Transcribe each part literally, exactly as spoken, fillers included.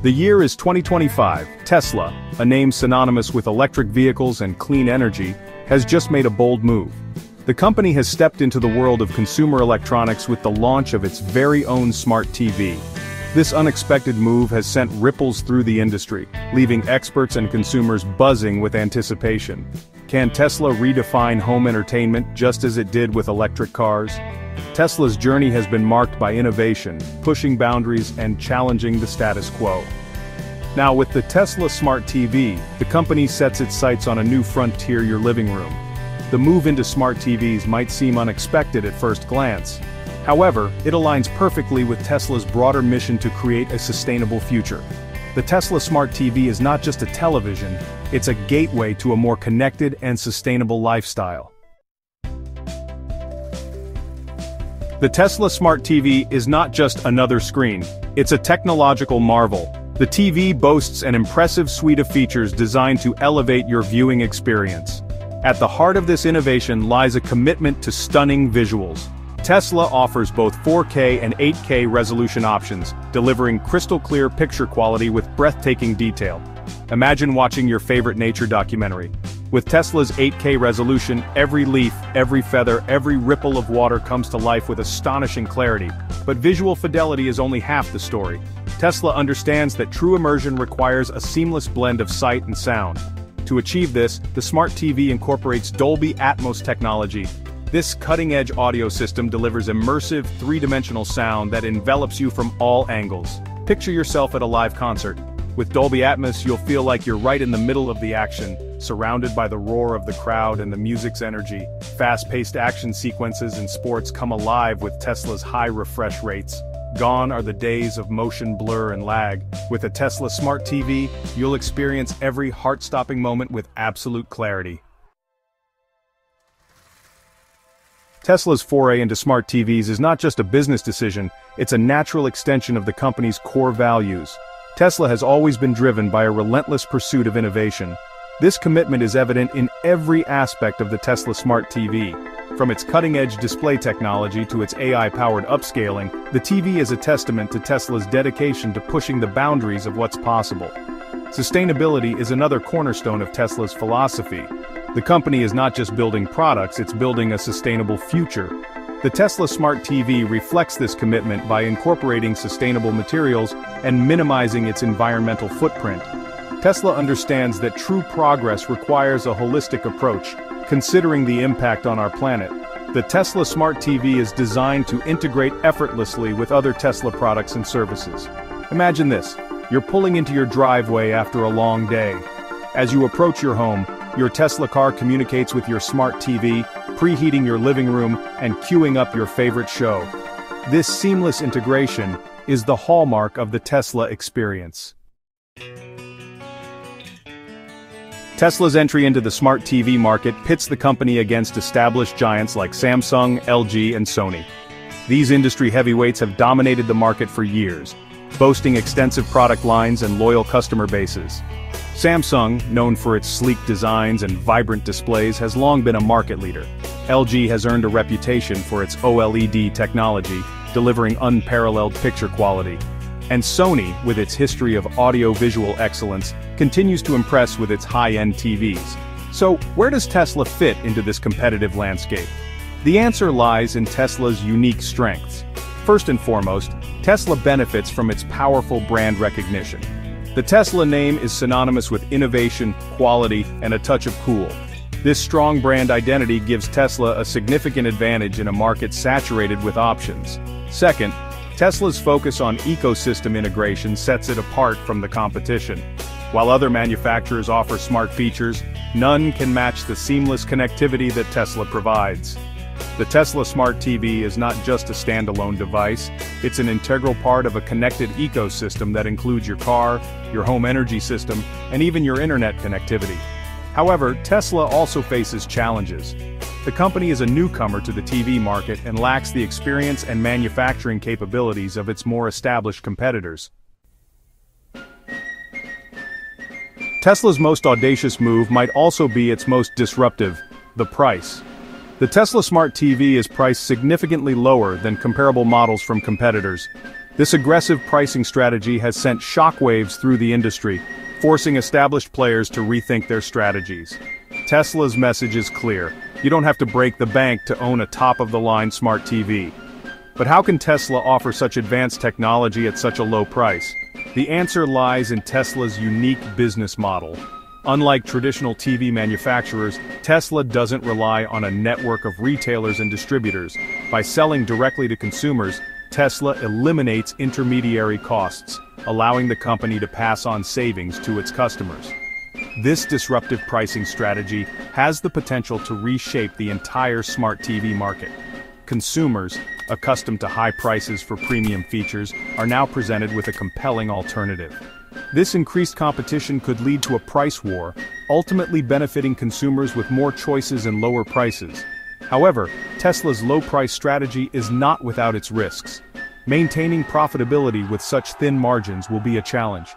The year is twenty twenty-five, Tesla, a name synonymous with electric vehicles and clean energy, has just made a bold move. The company has stepped into the world of consumer electronics with the launch of its very own smart T V. This unexpected move has sent ripples through the industry, leaving experts and consumers buzzing with anticipation. Can Tesla redefine home entertainment just as it did with electric cars? Tesla's journey has been marked by innovation, pushing boundaries and challenging the status quo. Now with the Tesla Smart T V, the company sets its sights on a new frontier: your living room. The move into smart T Vs might seem unexpected at first glance. However, it aligns perfectly with Tesla's broader mission to create a sustainable future. The Tesla Smart T V is not just a television, it's a gateway to a more connected and sustainable lifestyle. The Tesla Smart T V is not just another screen, it's a technological marvel. The T V boasts an impressive suite of features designed to elevate your viewing experience. At the heart of this innovation lies a commitment to stunning visuals. Tesla offers both four K and eight K resolution options, delivering crystal-clear picture quality with breathtaking detail. Imagine watching your favorite nature documentary. With Tesla's eight K resolution, every leaf, every feather, every ripple of water comes to life with astonishing clarity. But visual fidelity is only half the story. Tesla understands that true immersion requires a seamless blend of sight and sound. To achieve this, the Smart T V incorporates Dolby Atmos technology. This cutting-edge audio system delivers immersive, three-dimensional sound that envelops you from all angles. Picture yourself at a live concert. With Dolby Atmos, you'll feel like you're right in the middle of the action, surrounded by the roar of the crowd and the music's energy. Fast-paced action sequences and sports come alive with Tesla's high refresh rates. Gone are the days of motion blur and lag. With a Tesla Smart T V, you'll experience every heart-stopping moment with absolute clarity. Tesla's foray into smart T Vs is not just a business decision, it's a natural extension of the company's core values. Tesla has always been driven by a relentless pursuit of innovation. This commitment is evident in every aspect of the Tesla Smart T V. From its cutting-edge display technology to its A I-powered upscaling, the T V is a testament to Tesla's dedication to pushing the boundaries of what's possible. Sustainability is another cornerstone of Tesla's philosophy. The company is not just building products, it's building a sustainable future. The Tesla Smart T V reflects this commitment by incorporating sustainable materials and minimizing its environmental footprint. Tesla understands that true progress requires a holistic approach, considering the impact on our planet. The Tesla Smart T V is designed to integrate effortlessly with other Tesla products and services. Imagine this: you're pulling into your driveway after a long day. As you approach your home, your Tesla car communicates with your smart T V, preheating your living room and queuing up your favorite show. This seamless integration is the hallmark of the Tesla experience. Tesla's entry into the smart T V market pits the company against established giants like Samsung, L G, and Sony. These industry heavyweights have dominated the market for years, boasting extensive product lines and loyal customer bases. Samsung, known for its sleek designs and vibrant displays, has long been a market leader. L G has earned a reputation for its OLED technology, delivering unparalleled picture quality. And Sony, with its history of audio-visual excellence, continues to impress with its high-end T Vs. So, where does Tesla fit into this competitive landscape? The answer lies in Tesla's unique strengths. First and foremost, Tesla benefits from its powerful brand recognition. The Tesla name is synonymous with innovation, quality, and a touch of cool. This strong brand identity gives Tesla a significant advantage in a market saturated with options. Second, Tesla's focus on ecosystem integration sets it apart from the competition. While other manufacturers offer smart features, none can match the seamless connectivity that Tesla provides. The Tesla Smart T V is not just a standalone device, it's an integral part of a connected ecosystem that includes your car, your home energy system, and even your internet connectivity. However, Tesla also faces challenges. The company is a newcomer to the T V market and lacks the experience and manufacturing capabilities of its more established competitors. Tesla's most audacious move might also be its most disruptive: the price. The Tesla Smart T V is priced significantly lower than comparable models from competitors. This aggressive pricing strategy has sent shockwaves through the industry, forcing established players to rethink their strategies. Tesla's message is clear. You don't have to break the bank to own a top-of-the-line smart T V. But how can Tesla offer such advanced technology at such a low price? The answer lies in Tesla's unique business model. Unlike traditional T V manufacturers, Tesla doesn't rely on a network of retailers and distributors. By selling directly to consumers, Tesla eliminates intermediary costs, allowing the company to pass on savings to its customers. This disruptive pricing strategy has the potential to reshape the entire smart T V market. Consumers, accustomed to high prices for premium features, are now presented with a compelling alternative. This increased competition could lead to a price war, ultimately benefiting consumers with more choices and lower prices. However, Tesla's low-price strategy is not without its risks. Maintaining profitability with such thin margins will be a challenge.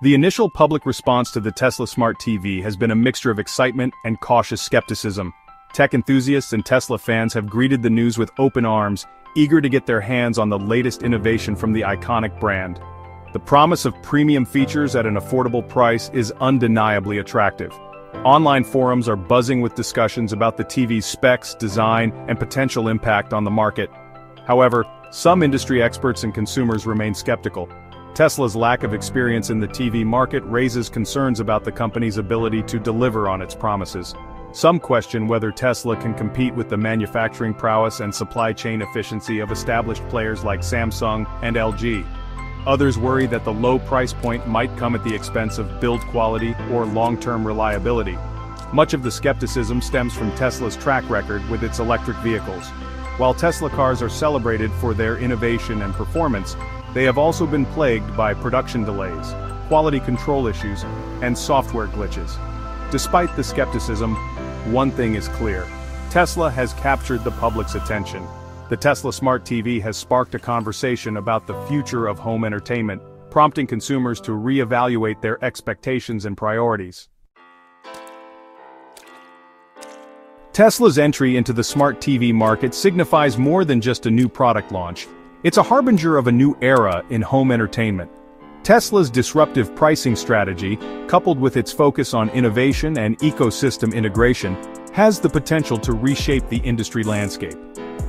The initial public response to the Tesla Smart T V has been a mixture of excitement and cautious skepticism. Tech enthusiasts and Tesla fans have greeted the news with open arms, eager to get their hands on the latest innovation from the iconic brand. The promise of premium features at an affordable price is undeniably attractive. Online forums are buzzing with discussions about the T V's specs, design, and potential impact on the market. However, some industry experts and consumers remain skeptical. Tesla's lack of experience in the T V market raises concerns about the company's ability to deliver on its promises. Some question whether Tesla can compete with the manufacturing prowess and supply chain efficiency of established players like Samsung and L G. Others worry that the low price point might come at the expense of build quality or long-term reliability. Much of the skepticism stems from Tesla's track record with its electric vehicles. While Tesla cars are celebrated for their innovation and performance, they have also been plagued by production delays, quality control issues, and software glitches. Despite the skepticism, one thing is clear: Tesla has captured the public's attention. The Tesla Smart T V has sparked a conversation about the future of home entertainment, prompting consumers to reevaluate their expectations and priorities. Tesla's entry into the smart T V market signifies more than just a new product launch. It's a harbinger of a new era in home entertainment. Tesla's disruptive pricing strategy, coupled with its focus on innovation and ecosystem integration, has the potential to reshape the industry landscape.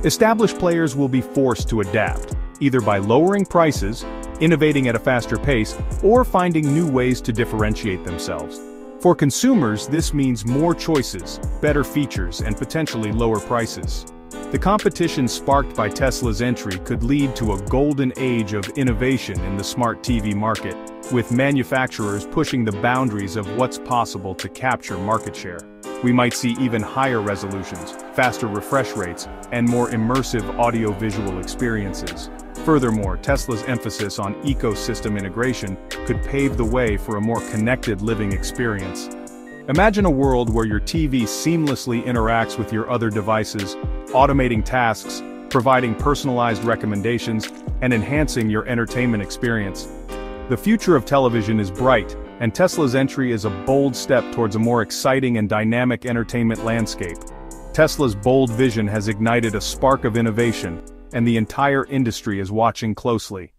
Established players will be forced to adapt, either by lowering prices, innovating at a faster pace, or finding new ways to differentiate themselves. For consumers, this means more choices, better features, and potentially lower prices. The competition sparked by Tesla's entry could lead to a golden age of innovation in the smart T V market, with manufacturers pushing the boundaries of what's possible to capture market share. We might see even higher resolutions, faster refresh rates, and more immersive audio-visual experiences. Furthermore, Tesla's emphasis on ecosystem integration could pave the way for a more connected living experience. Imagine a world where your T V seamlessly interacts with your other devices, automating tasks, providing personalized recommendations, and enhancing your entertainment experience. The future of television is bright, and Tesla's entry is a bold step towards a more exciting and dynamic entertainment landscape. Tesla's bold vision has ignited a spark of innovation, and the entire industry is watching closely.